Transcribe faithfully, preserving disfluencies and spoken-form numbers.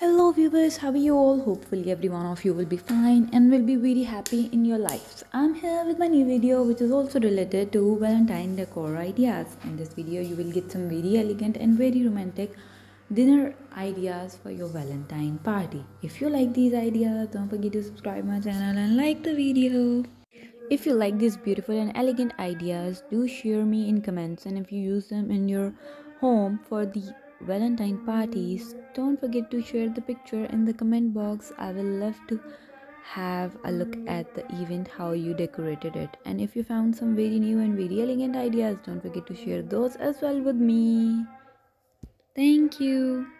Hello viewers, how are you all? Hopefully every one of you will be fine and will be very happy in your lives. I'm here with my new video which is also related to Valentine decor ideas. In this video you will get some very elegant and very romantic dinner ideas for your Valentine party. If you like these ideas, don't forget to subscribe my channel and like the video. If you like these beautiful and elegant ideas, do share me in comments, and if you use them in your home for the Valentine parties, don't forget to share the picture in the comment box. I will love to have a look at the event, how you decorated it. And if you found some very new and very elegant ideas, don't forget to share those as well with me. Thank you.